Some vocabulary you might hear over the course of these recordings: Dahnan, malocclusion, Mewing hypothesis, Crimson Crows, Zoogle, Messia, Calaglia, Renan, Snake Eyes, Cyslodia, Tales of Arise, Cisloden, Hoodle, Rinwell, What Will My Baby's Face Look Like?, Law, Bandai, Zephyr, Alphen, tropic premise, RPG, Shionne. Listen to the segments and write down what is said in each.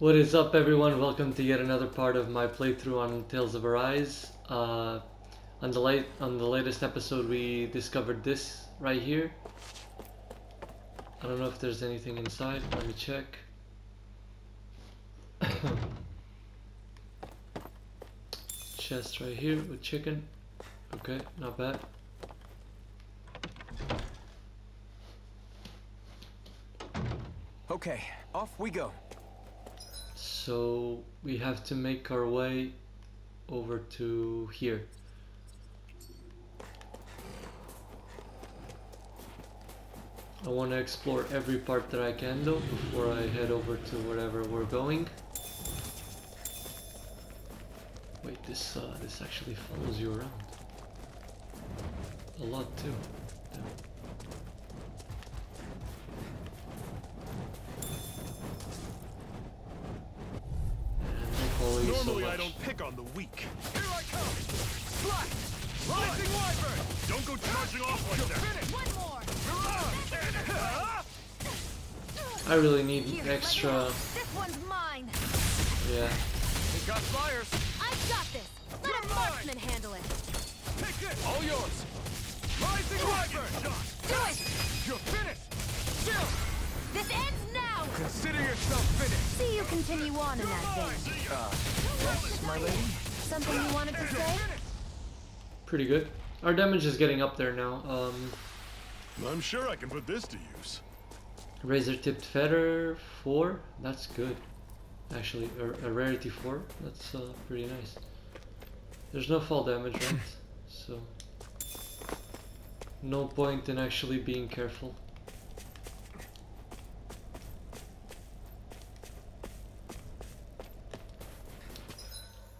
What is up, everyone? Welcome to yet another part of my playthrough on Tales of Arise. On the latest episode, we discovered this right here. I don't know if there's anything inside. Let me check. Chest right here with chicken. Okay, not bad. Okay, off we go. So we have to make our way over to here. I want to explore every part that I can though before I head over to wherever we're going. Wait, this actually follows you around a lot too. Damn. Normally I don't pick on the weak. Here I come! Fly! Rising wyvern! Don't go charging off like that! One more! I really need extra... This one's mine! Yeah. It got fires! I've got this! Let a marksman handle it! Pick it! All yours! Rising wyvern! Do it! You're finished! Still! This ends now! Consider yourself finished! See you continue on in that game. Yes, my lady? Something you wanted to say? Pretty good. Our damage is getting up there now. I'm sure I can put this to use. Razor-tipped feather 4? That's good. Actually, a rarity 4? That's pretty nice. There's no fall damage, right? So... no point in actually being careful.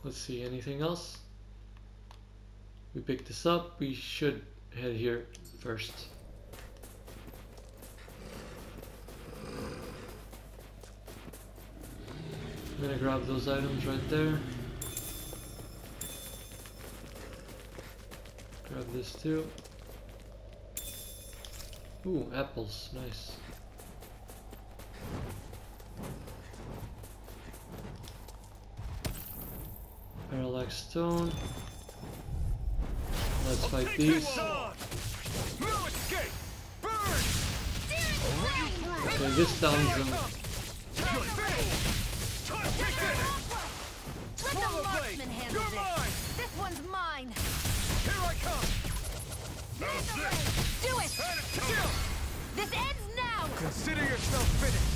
Let's see, anything else? We picked this up, we should head here first. I'm gonna grab those items right there. Grab this too. Ooh, apples, nice. Parallax stone. Let's fight these. Okay, this downs them. This one's mine. Here I come. Do it. This ends now. Consider yourself finished.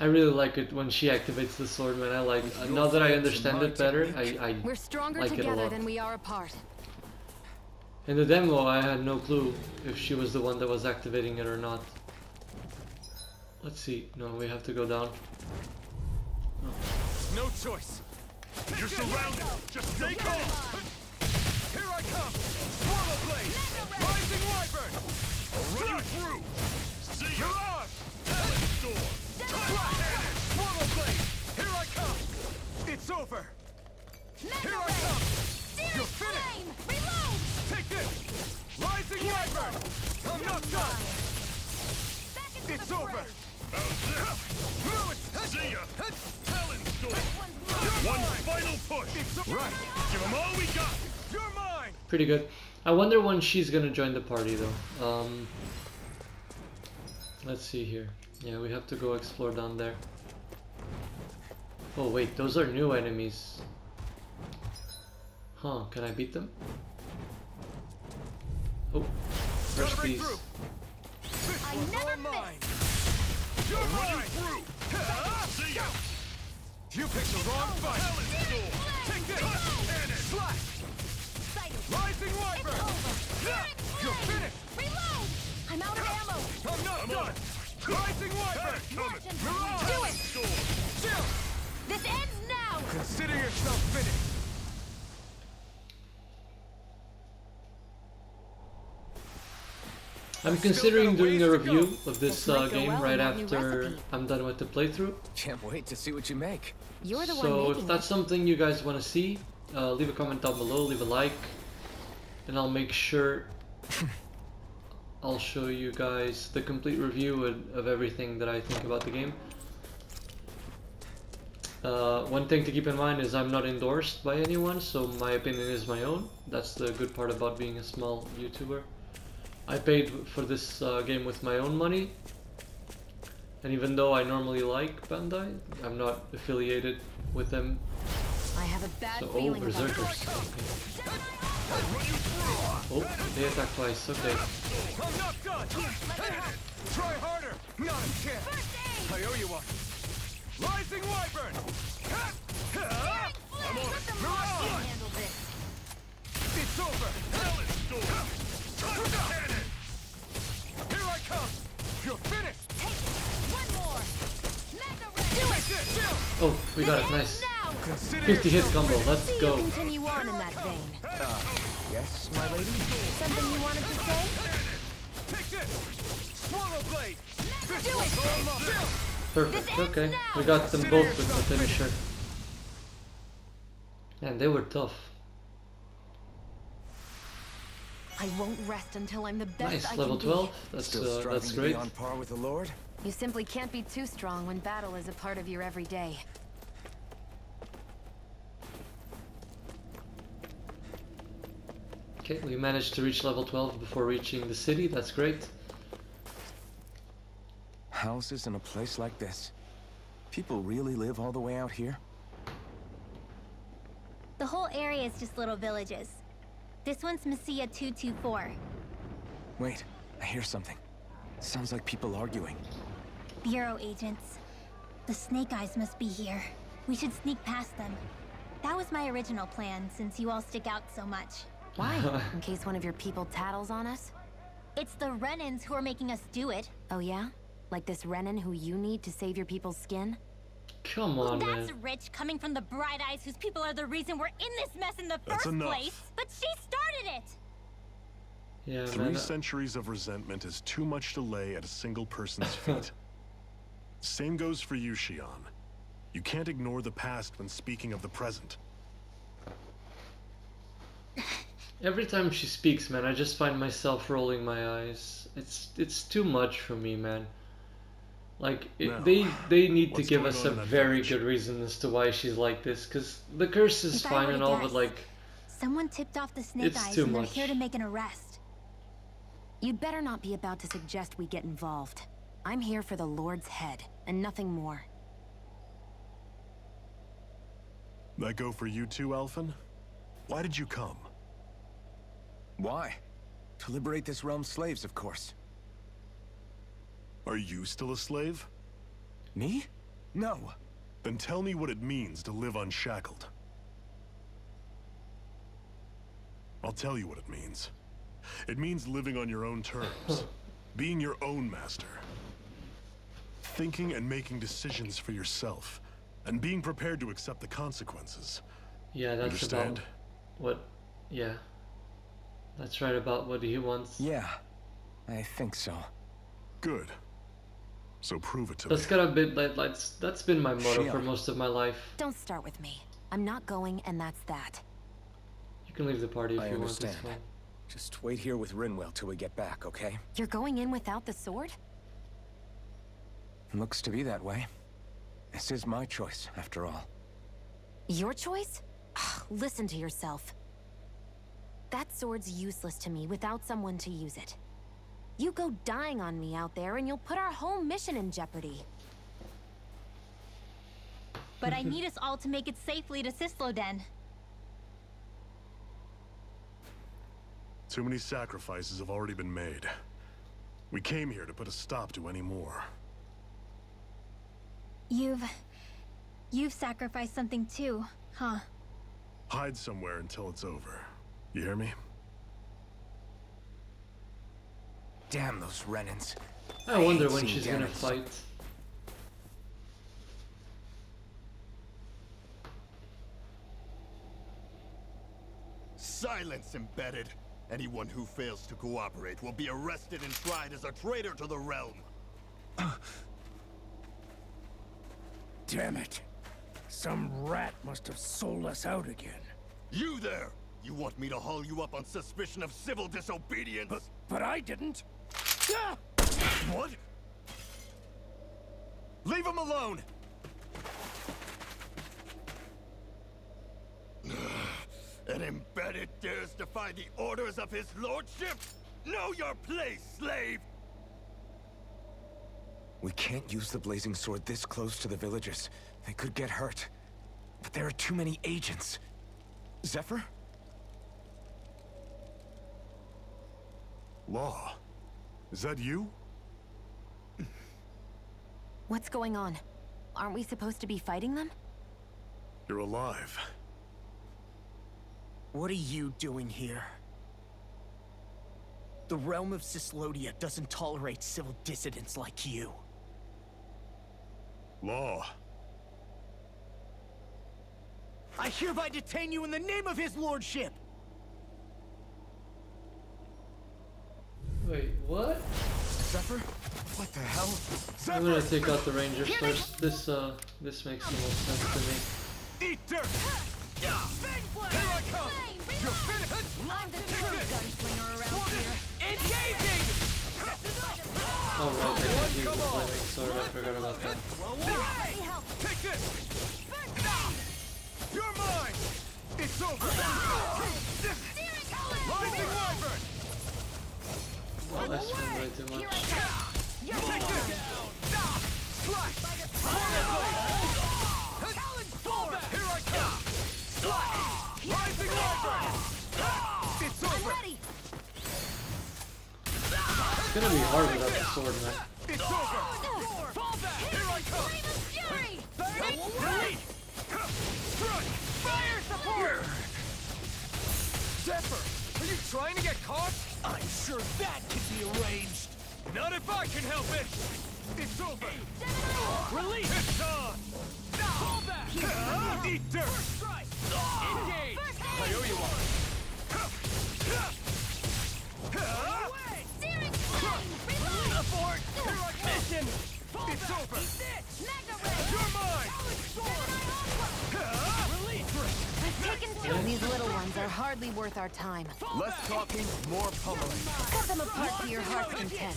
I really like it when she activates the sword, man. I like it. Now that I understand it better, I we're stronger like together it a lot. Than we are apart. In the demo, I had no clue if she was the one that was activating it or not. Let's see. No, we have to go down. Oh. No choice. You're surrounded. Just stay calm. Here I come. Swallow blade. Rising wyvern. Run through. See you on. Door. Swallow blade! Here I come! It's over! Here I come! You're finished! Reload! Take this! Rising wyvern! I'm not done! It's over! See ya! Talon's door! One final push! Right! Give them all we got! You're mine! Pretty good. I wonder when she's gonna join the party though. Let's see here. Yeah, we have to go explore down there. Oh wait, those are new enemies. Huh, can I beat them? Oh, first these. I never missed. You're running through. See ya. You picked the wrong fight. Take this. And it's slash. Rising wyvern. You're finished. Reload. I'm out of ammo. I'm not done. Rising wyvern! Do it! Chill! This ends now! Consider yourself finished! I'm considering doing a review of this game right after I'm done with the playthrough. Can't wait to see what you make. So if that's something you guys want to see, leave a comment down below, leave a like, and I'll make sure I'll show you guys the complete review of everything that I think about the game. One thing to keep in mind is I'm not endorsed by anyone, so my opinion is my own. That's the good part about being a small YouTuber. I paid for this game with my own money, and even though I normally like Bandai, I'm not affiliated with them. I have a bad feeling. Berserkers. Okay. Oh, they attack twice. Okay. I'm not good. Try harder. Not a chance. I owe you one. Rising Wyvern. I'm on. It's over. Hell is storm. Here I come. You're finished. Take one more. Oh, we got it. Nice. 50 hit combo, let's go. Continue on in that vein. Yes, my lady? Something you wanted to say? Take this! Swallow blade! Do it! Perfect, okay. We got them both with the finisher. And they were tough. I won't rest until I'm the best. Nice, level 12. That's great. On par with the Lord? You simply can't be too strong when battle is a part of your everyday. Okay, we managed to reach level 12 before reaching the city, that's great. Houses in a place like this. People really live all the way out here? The whole area is just little villages. This one's Messia 224. Wait, I hear something. Sounds like people arguing. Bureau agents. The Snake Eyes must be here. We should sneak past them. That was my original plan, since you all stick out so much. Why? In case one of your people tattles on us? It's the Renans who are making us do it. Oh yeah? Like this Renan who you need to save your people's skin? Come on, man. That's rich, coming from the Bright Eyes whose people are the reason we're in this mess in the first place. But she started it! Yeah, man. 3 centuries of resentment is too much to lay at a single person's feet. Same goes for you, Shionne. You can't ignore the past when speaking of the present. Every time she speaks, man, I just find myself rolling my eyes. It's too much for me, man. Like, they need to give us a very good reason as to why she's like this, because the curse is fine and all, but like, someone tipped off the Snake Eyes and they're here to make an arrest. You'd better not be about to suggest we get involved. I'm here for the Lord's head and nothing more. That go for you too, Alphen? Why did you come? Why? To liberate this realm's slaves, of course. Are you still a slave? Me? No. Then tell me what it means to live unshackled. I'll tell you what it means. It means living on your own terms. Being your own master. Thinking and making decisions for yourself. And being prepared to accept the consequences. Yeah, that's understand? About what... yeah. That's right about what he wants. Yeah, I think so. Good. So prove it to me. That's been my motto for most of my life. Don't start with me. I'm not going, and that's that. You can leave the party if you want. This one. Just wait here with Rinwell till we get back, okay? You're going in without the sword? Looks to be that way. This is my choice, after all. Your choice? Listen to yourself. That sword's useless to me without someone to use it. You go dying on me out there and you'll put our whole mission in jeopardy. But I need us all to make it safely to Cisloden. Too many sacrifices have already been made. We came here to put a stop to any more. You've sacrificed something too, huh? Hide somewhere until it's over. You hear me? Damn those Renans. I wonder when she's gonna fight. Silence embedded. Anyone who fails to cooperate will be arrested and tried as a traitor to the realm. Damn it. Some rat must have sold us out again. You there! You want me to haul you up on suspicion of civil disobedience? But I didn't. What? Leave him alone! An embedded dares defy the orders of his lordship? Know your place, slave! We can't use the blazing sword this close to the villagers. They could get hurt. But there are too many agents. Zephyr? Law, is that you? What's going on? Aren't we supposed to be fighting them? You're alive. What are you doing here? The realm of Cyslodia doesn't tolerate civil dissidents like you. Law. I hereby detain you in the name of his lordship! Wait, what? Zephyr? What the hell? Zephyr? I'm gonna take out the ranger first. This makes the most sense to me. Eat dirt! Here I come! You're finished! I'm the true gunslinger around here! Engaging! Oh right, I can do the flaming sword. I forgot about that. Take this! You're mine! It's over! Rising Wyvern! Oh, that's been way too much. Take this! Slash! Challenge forward! Here I come! Slash! Rising Wyvern! It's over! It's gonna be hard without the sword, man. It's over! Fall back! Here I come! Flame of Fury! Burning! Fire support! Zephyr, are you trying to get caught? I'm sure that can be arranged. Not if I can help it! It's over! Release! It's on! Fall back! Eat dirt! Engage! I owe you one! Steering flame! Abort! Mission! It's over! You're mine! These little ones are hardly worth our time. Less talking, more pummeling. Cut them apart to your heart's content.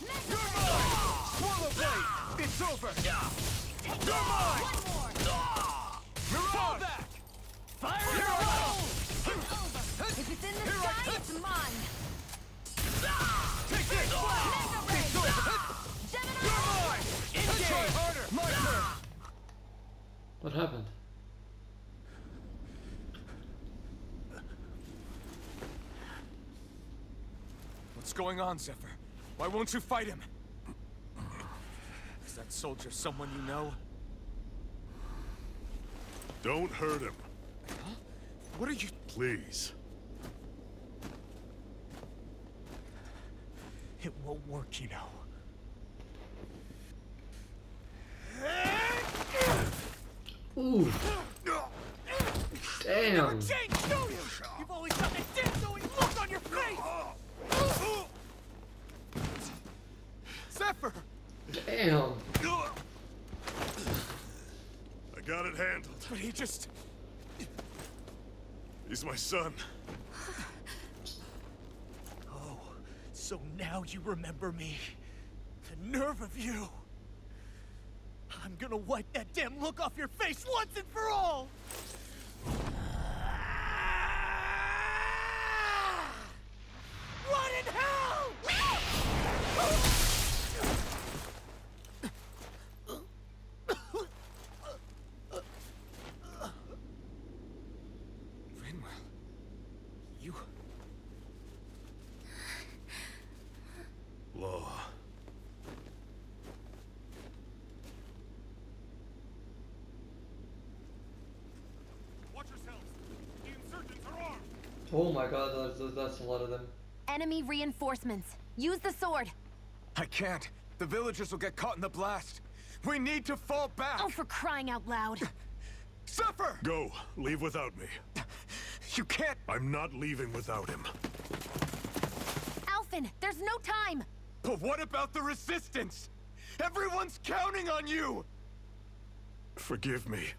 You're mine! Swallow blade! It's over! You're mine! Fall back! Fire it all! If it's in the sky, it's mine! Take this! It's over! You're mine! Let's try harder! My turn! What happened? What's going on, Zephyr? Why won't you fight him? Is that soldier someone you know? Don't hurt him. Huh? What are you... Please. It won't work, you know. Ooh. Damn. You've always done a death-knowing look on your face! Zephyr! Damn. I got it handled. But he just... He's my son. Oh, so now you remember me. The nerve of you. I'm gonna wipe that damn look off your face once and for all! What in hell? Oh my god, that's a lot of them. Enemy reinforcements. Use the sword. I can't. The villagers will get caught in the blast. We need to fall back. Oh, for crying out loud. Zephyr! Go. Leave without me. You can't. I'm not leaving without him. Alphen, there's no time. But what about the resistance? Everyone's counting on you. Forgive me.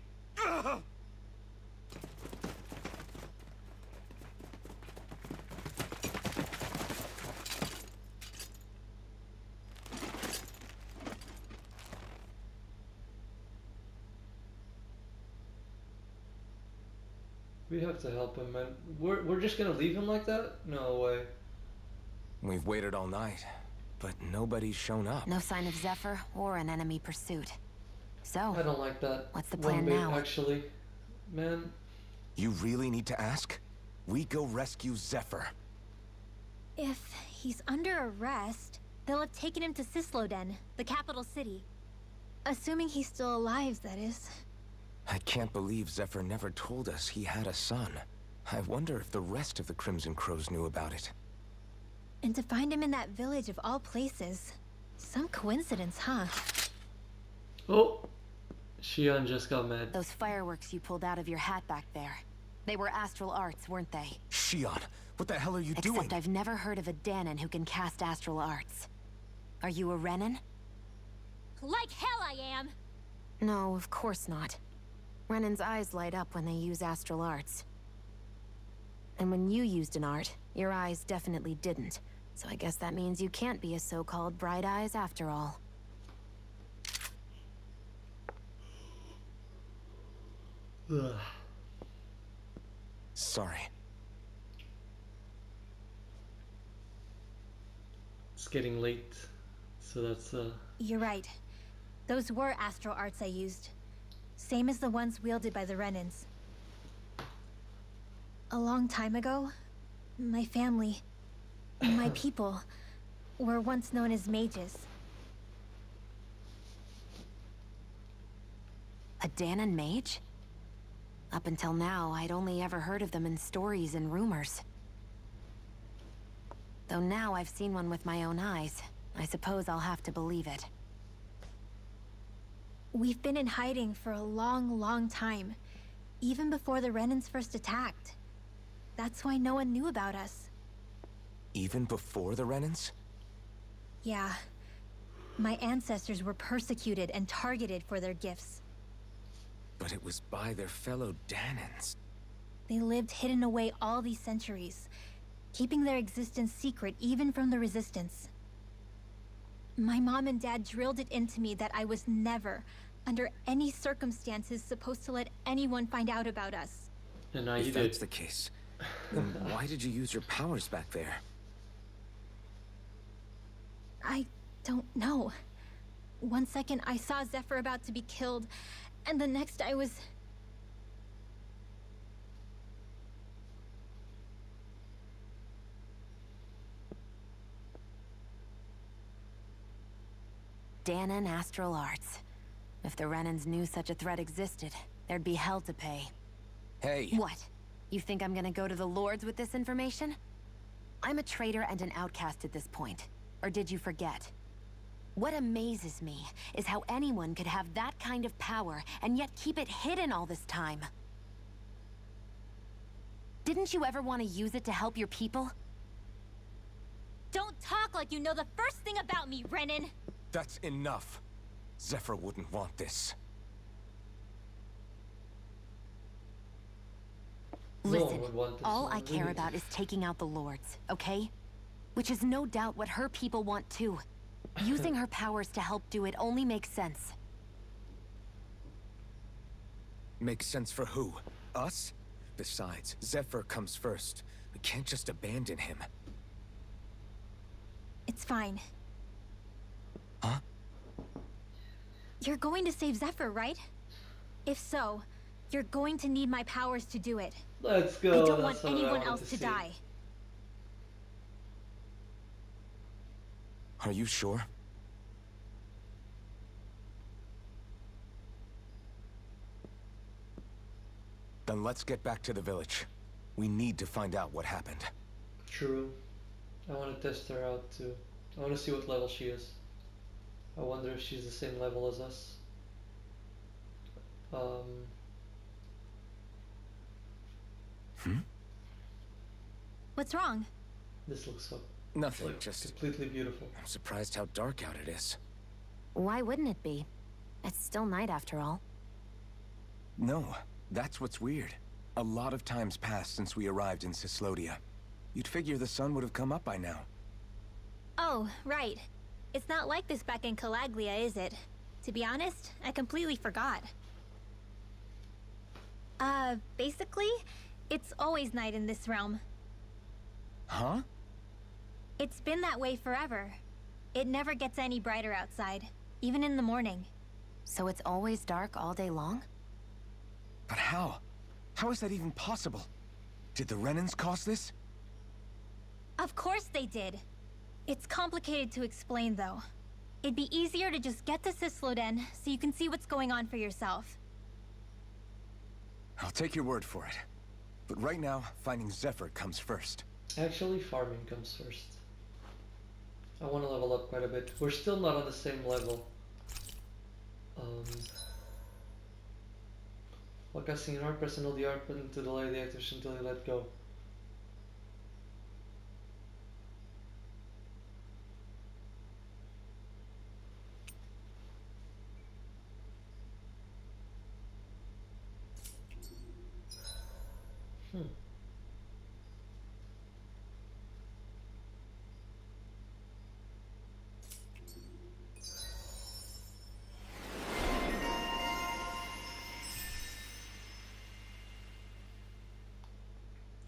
We have to help him, man. We're just gonna leave him like that? No way. We've waited all night, but nobody's shown up. No sign of Zephyr or an enemy pursuit. So I don't like that. What's the plan now? Actually, man. You really need to ask? We go rescue Zephyr. If he's under arrest, they'll have taken him to Cysloden, the capital city. Assuming he's still alive, that is. I can't believe Zephyr never told us he had a son. I wonder if the rest of the Crimson Crows knew about it. And to find him in that village of all places. Some coincidence, huh? Oh, Shionne just got mad. Those fireworks you pulled out of your hat back there. They were astral arts, weren't they? Shionne, what the hell are you doing? Except I've never heard of a Dahnan who can cast astral arts. Are you a Renan? Like hell I am! No, of course not. Renan's eyes light up when they use astral arts. And when you used an art, your eyes definitely didn't. So I guess that means you can't be a so-called bright eyes after all. Ugh. Sorry. It's getting late, so that's You're right. Those were astral arts I used. Same as the ones wielded by the Renans. A long time ago, my family, my people, were once known as mages. A Dahnan mage? Up until now, I'd only ever heard of them in stories and rumors. Though now I've seen one with my own eyes, I suppose I'll have to believe it. We've been in hiding for a long, long time, even before the Renans first attacked. That's why no one knew about us. Even before the Renans? Yeah. My ancestors were persecuted and targeted for their gifts. But it was by their fellow Dahnans. They lived hidden away all these centuries, keeping their existence secret even from the Resistance. My mom and dad drilled it into me that I was never, under any circumstances, supposed to let anyone find out about us. And I did. If that's the case, then why did you use your powers back there? I don't know. One second I saw Zephyr about to be killed, and the next I was... Dahnan astral arts. If the Renans knew such a threat existed, there'd be hell to pay. Hey! What? You think I'm gonna go to the Lords with this information? I'm a traitor and an outcast at this point. Or did you forget? What amazes me is how anyone could have that kind of power and yet keep it hidden all this time. Didn't you ever want to use it to help your people? Don't talk like you know the first thing about me, Renan! That's enough. Zephyr wouldn't want this. Listen, all I care about is taking out the Lords, okay? Which is no doubt what her people want too. Using her powers to help do it only makes sense. Makes sense for who? Us? Besides, Zephyr comes first. We can't just abandon him. It's fine. Huh? You're going to save Zephyr, right? If so, you're going to need my powers to do it. Let's go. I don't want anyone else to die. Are you sure? Then let's get back to the village. We need to find out what happened. True. I want to test her out too. I want to see what level she is. I wonder if she's the same level as us. What's wrong? This looks so... Nothing, like, just completely beautiful. I'm surprised how dark out it is. Why wouldn't it be? It's still night after all. No, that's what's weird. A lot of time's passed since we arrived in Cyslodia. You'd figure the sun would have come up by now. Oh, right. It's not like this back in Calaglia, is it? To be honest, I completely forgot. Basically, It's always night in this realm. Huh? It's been that way forever. It never gets any brighter outside, even in the morning. So it's always dark all day long? But how? How is that even possible? Did the Renans cause this? Of course they did. It's complicated to explain, though. It'd be easier to just get to Cisloden, so you can see what's going on for yourself. I'll take your word for it. But right now, finding Zephyr comes first. Actually, farming comes first. I want to level up quite a bit. We're still not on the same level. While casting an art, press and hold the art button to delay the activation until you let go.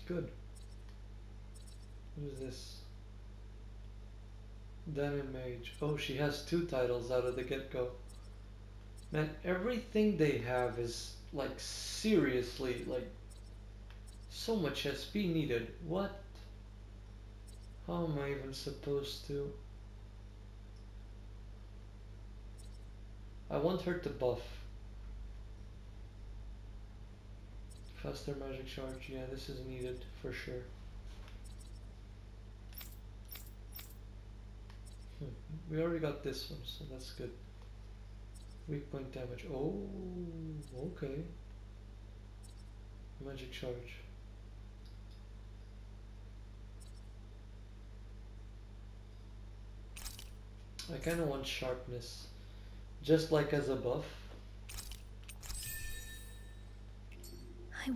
Good. What is this? Diamond Mage. Oh, she has two titles out of the get-go. Man, everything they have is, like, seriously, like, so much SP needed. What? How am I even supposed to? I want her to buff. Faster magic charge, yeah, this is needed for sure. We already got this one, so that's good. Weak point damage. Oh, okay. Magic charge. I kind of want sharpness, just like as a buff. I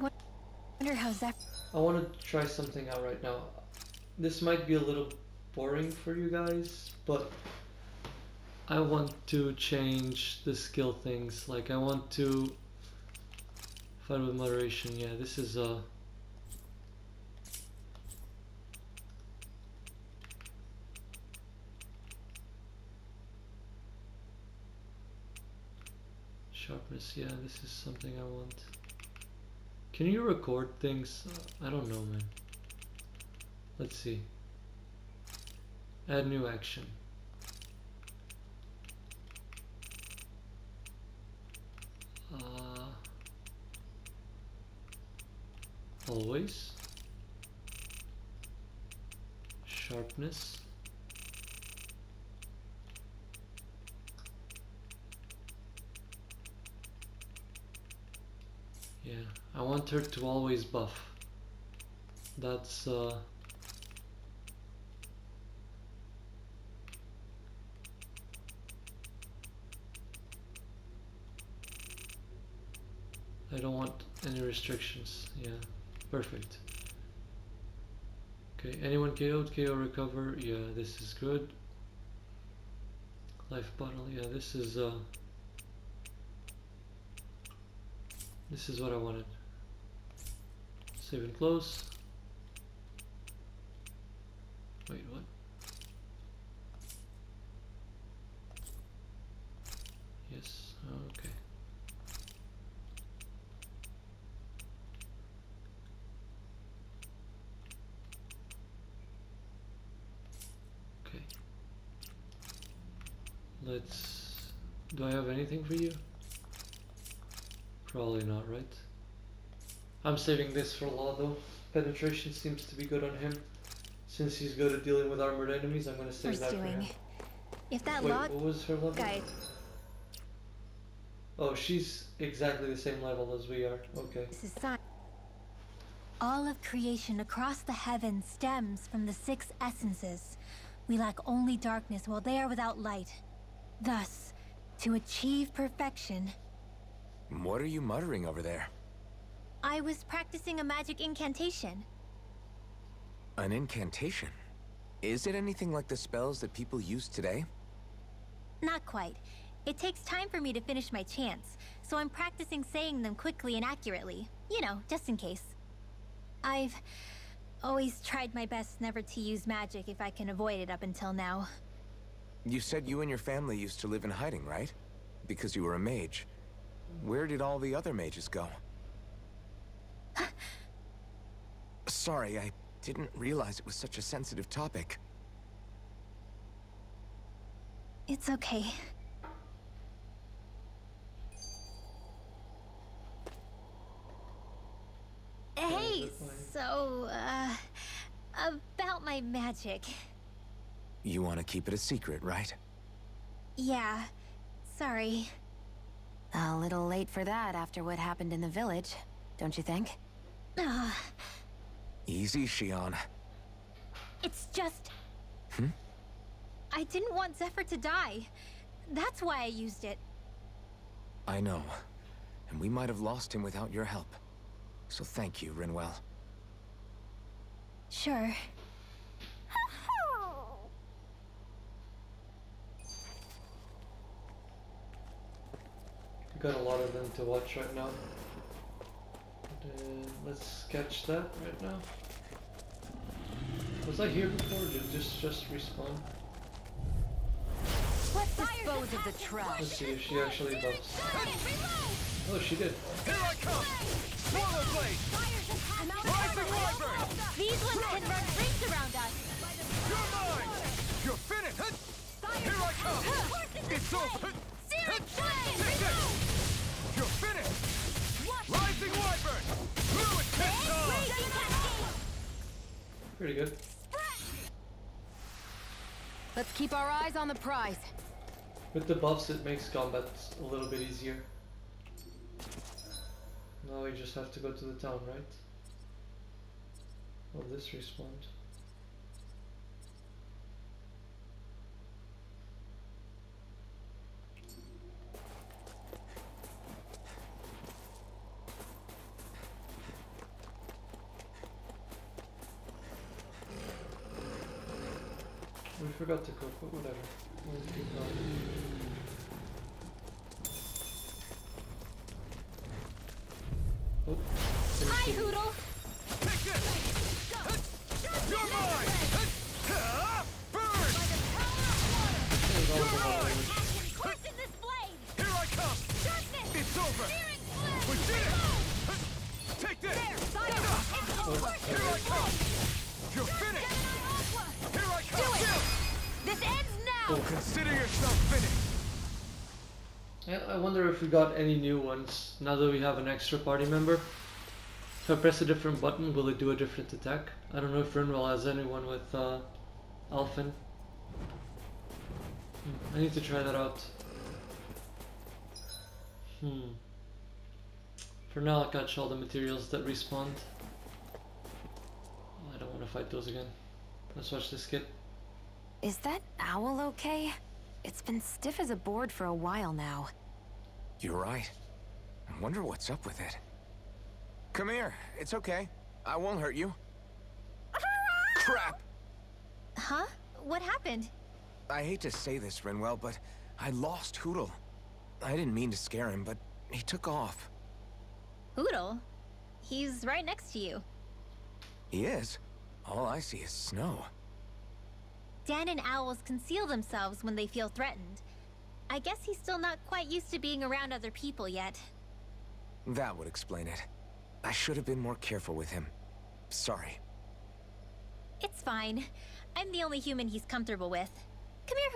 wonder how Zephyr... I want to try something out right now. This might be a little boring for you guys, but I want to change the skill things. Like, I want to fight with moderation. Yeah, this is a... sharpness, yeah, this is something I want. Can you record things? I don't know, man. Let's see. Add new action. Always. Sharpness. Yeah. I want her to always buff. That's I don't want any restrictions. Yeah, perfect. Okay, anyone KO'd, KO recover. Yeah, this is good. Life bottle. Yeah, this is what I wanted. Save and close. Wait, what? Yes, okay. Okay. Let's... do I have anything for you? Probably not, right? I'm saving this for Law though. Penetration seems to be good on him. Since he's good at dealing with armored enemies, I'm gonna save that for him. If that Wait, what was her level? Guide. Oh, she's exactly the same level as we are. Okay. This is science. All of creation across the heavens stems from the six essences. We lack only darkness while they are without light. Thus, to achieve perfection... What are you muttering over there? I was practicing a magic incantation. An incantation? Is it anything like the spells that people use today? Not quite. It takes time for me to finish my chants, so I'm practicing saying them quickly and accurately. You know, just in case. I've always tried my best never to use magic if I can avoid it up until now. You said you and your family used to live in hiding, right? Because you were a mage. Where did all the other mages go? Sorry, I didn't realize it was such a sensitive topic. It's okay. Hey, so, about my magic. You want to keep it a secret, right? Yeah, sorry. A little late for that after what happened in the village, don't you think? Easy, Shionne. It's just... Hmm? I didn't want Zephyr to die. That's why I used it. I know. And we might have lost him without your help. So thank you, Rinwell. Sure. Got a lot of them to watch right now. Let's catch that right now. Was I here before? Or did this just respawn? Let's dispose of the trash. Let's see if she actually does. Oh, she did. Here I come! Swallow blade! Rise and vibrate! These ones can run rings around us! You're mine! You're finished! Here I come! It's over! You're finished! Rising Wyvern! Fluid Pistol! Pretty good. Let's keep our eyes on the prize. With the buffs, it makes combat a little bit easier. Now we just have to go to the town, right? Oh, this respawned. We forgot to cook, but whatever. Let's keep going. Oh, hi, Hoodle! Take this! You're mine! Burn! By the power of water! You're mine! Coarsen this blade! Here I come! Darkness! It's over! We did it! Take this! There, it's over! Here I come! You're finished! Do it! This ends now! Oh, consider yourself finished! I wonder if we got any new ones now that we have an extra party member. If I press a different button, will it do a different attack? I don't know if Rinwell has anyone with Alphen. I need to try that out. For now, I'll catch all the materials that respawned. I don't want to fight those again. Let's watch this kid. Is that owl okay? It's been stiff as a board for a while now. You're right. I wonder what's up with it. Come here. It's okay. I won't hurt you. Crap! Huh? What happened? I hate to say this, Rinwell, but I lost Hoodle. I didn't mean to scare him, but he took off. Hoodle? He's right next to you. He is? All I see is snow. Dahnan owls conceal themselves when they feel threatened. I guess he's still not quite used to being around other people yet. That would explain it. I should have been more careful with him. Sorry. It's fine. I'm the only human he's comfortable with. Come here,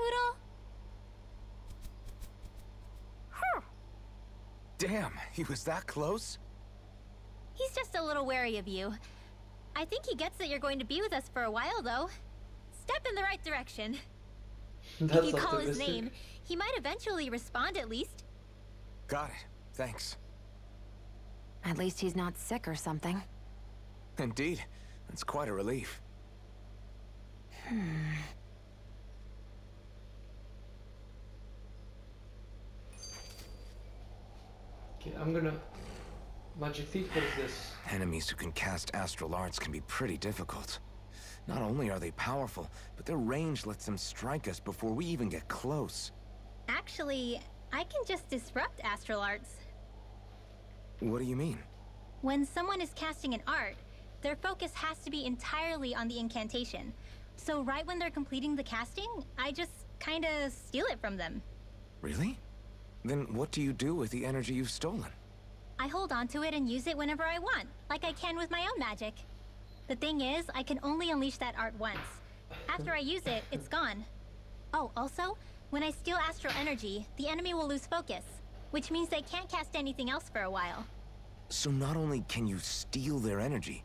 Hoodle. Damn, he was that close? He's just a little wary of you. I think he gets that you're going to be with us for a while, though. Step in the right direction. If you call his name, he might eventually respond at least. Got it. Thanks. At least he's not sick or something. Indeed. That's quite a relief. Okay, I'm gonna... Magic Thief, what is this? Enemies who can cast astral arts can be pretty difficult. Not only are they powerful, but their range lets them strike us before we even get close. Actually, I can just disrupt astral arts. What do you mean? When someone is casting an art, Their focus has to be entirely on the incantation. So right when they're completing the casting, I just kind of steal it from them. Really? Then what do you do with the energy you've stolen? I hold on to it and use it whenever I want, like I can with my own magic. The thing is, I can only unleash that art once. After I use it, it's gone. Oh, also, when I steal astral energy, the enemy will lose focus, which means they can't cast anything else for a while. So not only can you steal their energy,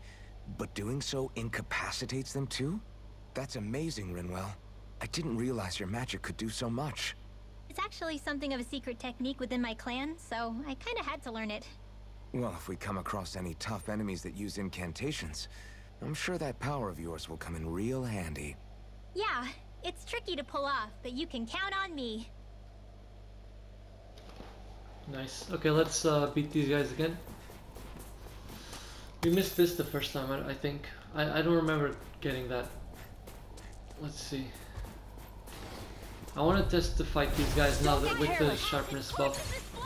but doing so incapacitates them too? That's amazing, Rinwell. I didn't realize your magic could do so much. It's actually something of a secret technique within my clan, so I kinda had to learn it. Well, if we come across any tough enemies that use incantations, I'm sure that power of yours will come in real handy. Yeah, it's tricky to pull off, but you can count on me. Nice. Okay, let's beat these guys again. We missed this the first time, I think. I don't remember getting that. Let's see. I want to test to fight these guys now that with the sharpness buff.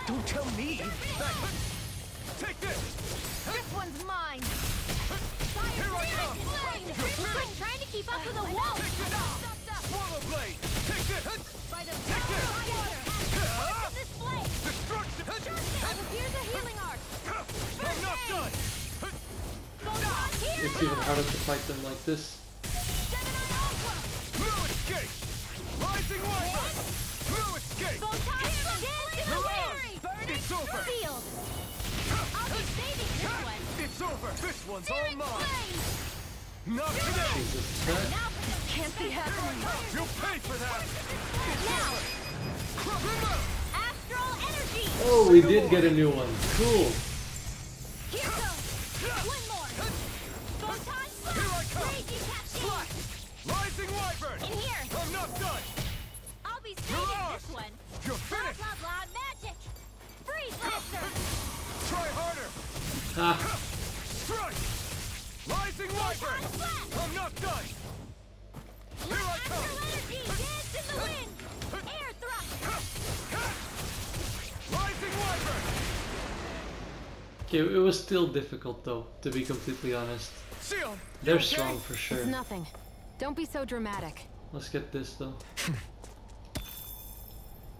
Don't tell me! Take this! This one's mine! Here I am! I'm trying to keep up with the wall! Swallow blade! Take this! By the power of this blade! Destruction! Here's a healing art! I'm not done! It's even harder to fight them like this. Rising Wyvern! Blue escape! It's over! I'll be saving this one! It's over! This one's all mine! Not today! Jesus Christ! Can't be happening! You'll pay for that! Now! Astral energy! Oh, we did get a new one. Cool! Here goes! One more! Photon slash! Here I come! Rising Wyvern! In here! I'm not done! I'll be saving this one! You're finished! Blah, blah, blah, magic! Freeze Lancer! Try harder! Strike! Rising Wyvern! I'm not done! Here I come! Astral energy! Dance in the wind! Air thrust! Rising Wyvern! Okay, it was still difficult though, to be completely honest. They're strong for sure. It's nothing. Don't be so dramatic. Let's get this though.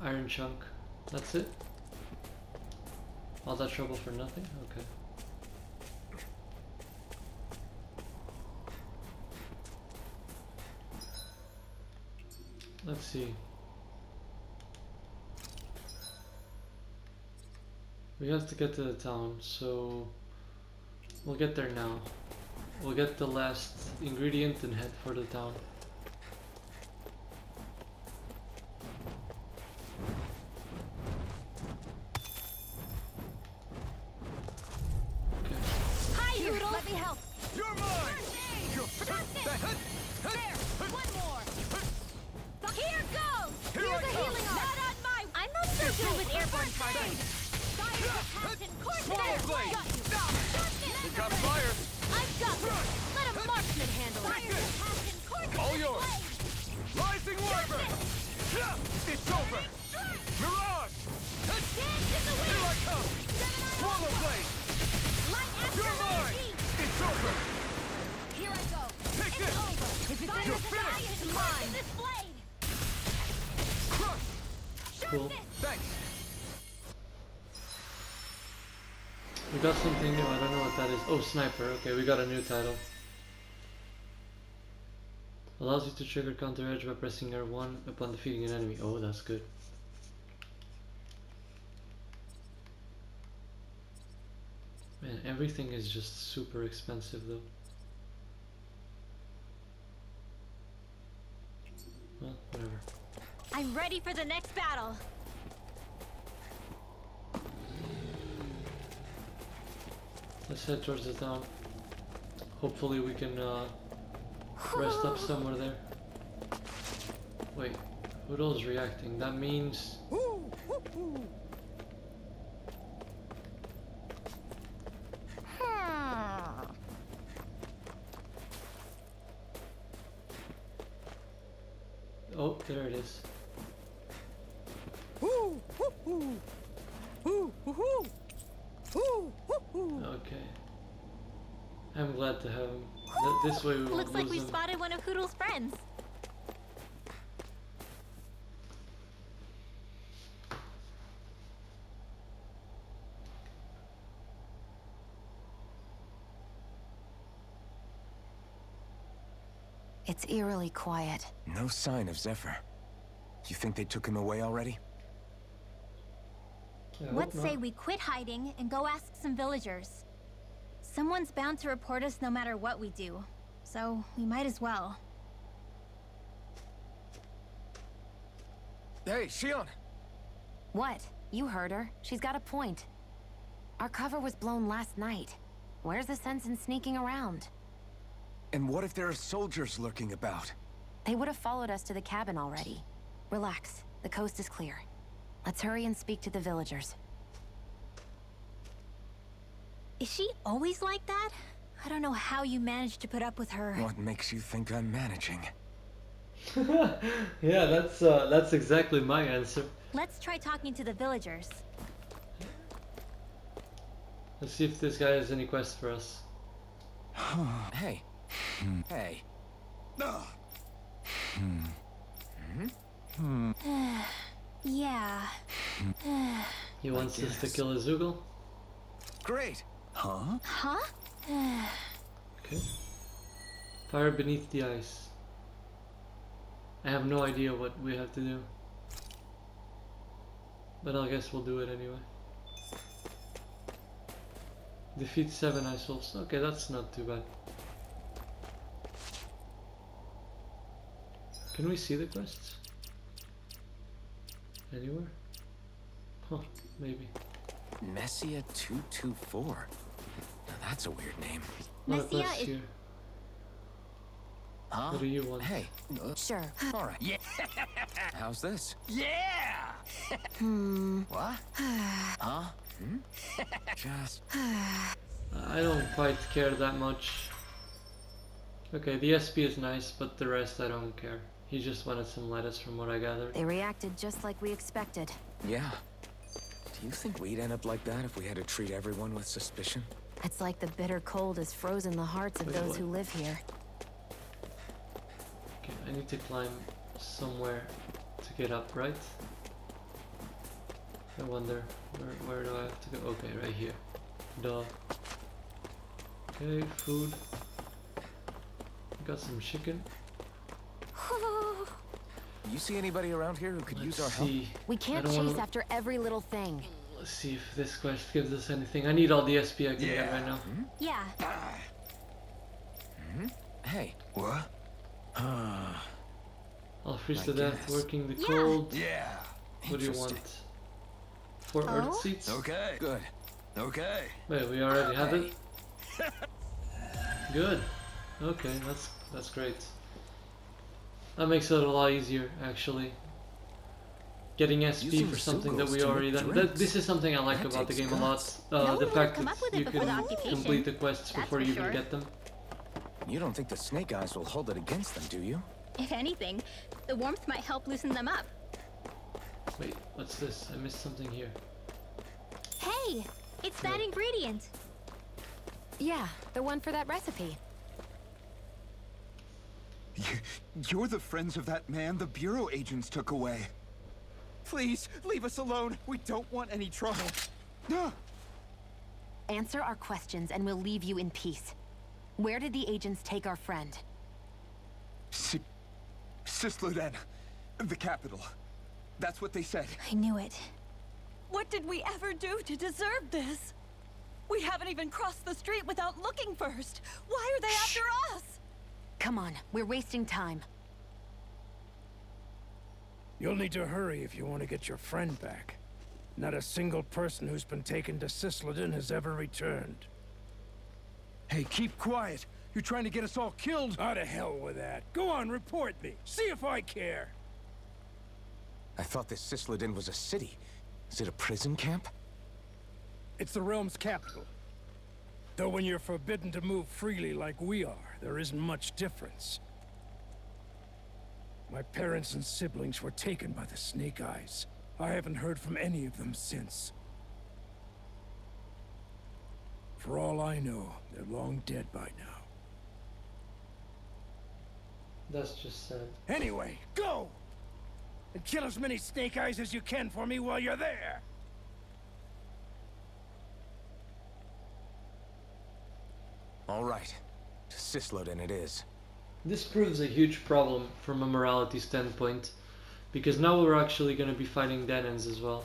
Iron chunk. That's it? All that trouble for nothing? Okay. Let's see. We have to get to the town, so we'll get there now. We'll get the last ingredient and head for the town. Okay. Hi, Hoodle! Let me help! You're mine! You're there! One more! Here goes! Here's a healing arm! Not on my... I'm not so good with airborne targets! Swallow blade! Got fire! I've got it. Let a marksman handle it. All yours. Rising Wyvern. It's over. Mirage. Here I come. Swallow blade. You're mine. It's over. Here I go. Take this. You're finished. It's mine. Crush. Cool. Thanks. We got something new, I don't know what that is. Oh, Sniper, okay, we got a new title. Allows you to trigger counter edge by pressing R1 upon defeating an enemy. Oh, that's good. Man, everything is just super expensive though. Well, whatever. I'm ready for the next battle! Let's head towards the town. Hopefully we can rest up somewhere there. Wait, Hoodle's reacting. That means... Oh, there it is. Okay. I'm glad to have him. Cool. This way we won't lose him. Looks like we spotted one of Hoodle's friends. It's eerily quiet. No sign of Zephyr. You think they took him away already? Let's say we quit hiding and go ask some villagers. Someone's bound to report us no matter what we do, so we might as well. Hey, Shionne! What? You heard her. She's got a point. Our cover was blown last night. Where's the sense in sneaking around? And what if there are soldiers lurking about? They would have followed us to the cabin already. Relax. The coast is clear. Let's hurry and speak to the villagers. Is she always like that? I don't know how you managed to put up with her. What makes you think I'm managing? Yeah, that's exactly my answer. Let's try talking to the villagers. Let's see if this guy has any quests for us. Hey. Hey. Yeah. He wants us to kill a Zoogle? Great. Huh? Huh? Okay. Fire beneath the ice. I have no idea what we have to do, but I guess we'll do it anyway. Defeat 7 ice wolves. Okay, that's not too bad. Can we see the quests? Anywhere? Huh, maybe. Messia 224. Now that's a weird name. Messia is here. Huh? What do you want? Hey. Sure. Alright. Yeah. How's this? Yeah! What? Huh? Hmm? Just... I don't quite care that much. Okay, the SP is nice, but the rest I don't care. He just wanted some lettuce from what I gathered. They reacted just like we expected. Yeah. Do you think we'd end up like that if we had to treat everyone with suspicion? It's like the bitter cold has frozen the hearts of those who live here. Okay, I need to climb somewhere to get up, right? I wonder, where do I have to go? Okay, right here. Duh. Okay, food. Got some chicken. You see anybody around here who could use our help? We can't chase after every little thing. Let's see if this quest gives us anything. I need all the SP I can get right now. Yeah. Hey. What? I'll freeze to death working the cold. Yeah. What do you want? 4 earth seats. Okay. Good. Okay. Wait, we already have it? Good. Okay, that's great. That makes it a lot easier, actually. Getting SP for something that we already done. This is something I like about the game a lot. The fact that you can complete the quests before you even get them. You don't think the Snake Eyes will hold it against them, do you? If anything, the warmth might help loosen them up. Wait, what's this? I missed something here. Hey! It's that ingredient! Yeah, the one for that recipe. You're the friends of that man the Bureau agents took away. Please, leave us alone. We don't want any trouble. No. Answer our questions and we'll leave you in peace. Where did the agents take our friend? Cisloden, the capital. That's what they said. I knew it. What did we ever do to deserve this? We haven't even crossed the street without looking first. Why are they after us? Come on, we're wasting time. You'll need to hurry if you want to get your friend back. Not a single person who's been taken to Cisloden has ever returned. Hey, keep quiet. You're trying to get us all killed. Out of hell with that. Go on, report me. See if I care. I thought this Cisloden was a city. Is it a prison camp? It's the realm's capital. Though when you're forbidden to move freely like we are, there isn't much difference. My parents and siblings were taken by the Snake Eyes. I haven't heard from any of them since. For all I know, they're long dead by now. That's just sad. Anyway, go! And kill as many Snake Eyes as you can for me while you're there! Alright. To Cisloden it is. This proves a huge problem from a morality standpoint, because now we're actually going to be fighting Dahnans as well.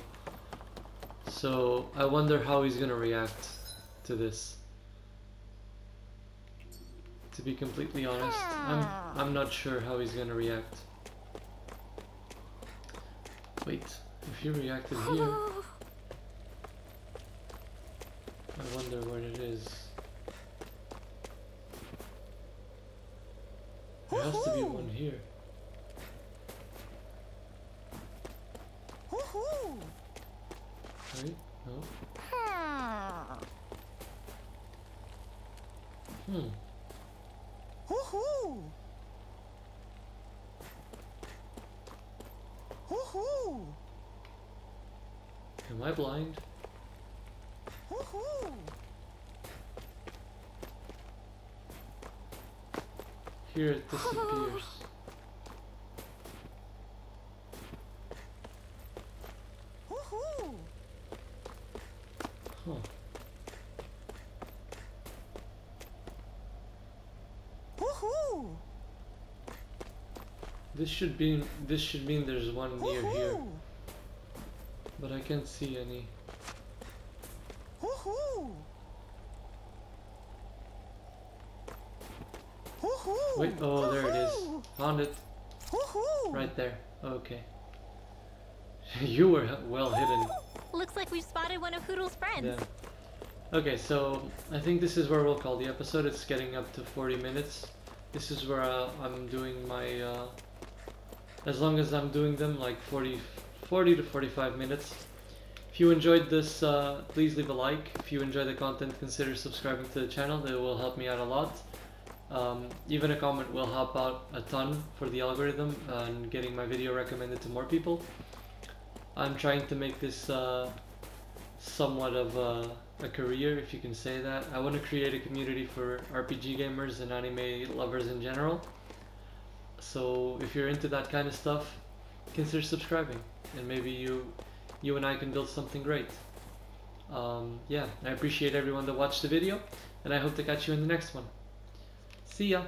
So I wonder how he's going to react to this. To be completely honest, I'm not sure how he's going to react. Wait, if he reacted here, I wonder what it is. There has to be one here. Right? No. Am I blind? Here it disappears. This should mean there's one near here. But I can't see any. Wait, oh, there it is. Found it. Right there. Okay. You were well hidden. Looks like we've spotted one of Hoodle's friends. Yeah. Okay, so I think this is where we'll call the episode. It's getting up to 40 minutes. This is where I'm doing my, as long as I'm doing them, like 40 to 45 minutes. If you enjoyed this, please leave a like. If you enjoy the content, consider subscribing to the channel. It will help me out a lot. Even a comment will help out a ton for the algorithm and getting my video recommended to more people. I'm trying to make this somewhat of a career, if you can say that. I want to create a community for RPG gamers and anime lovers in general. So if you're into that kind of stuff, consider subscribing, and maybe you and I can build something great. Yeah, I appreciate everyone that watched the video, and I hope to catch you in the next one. See ya!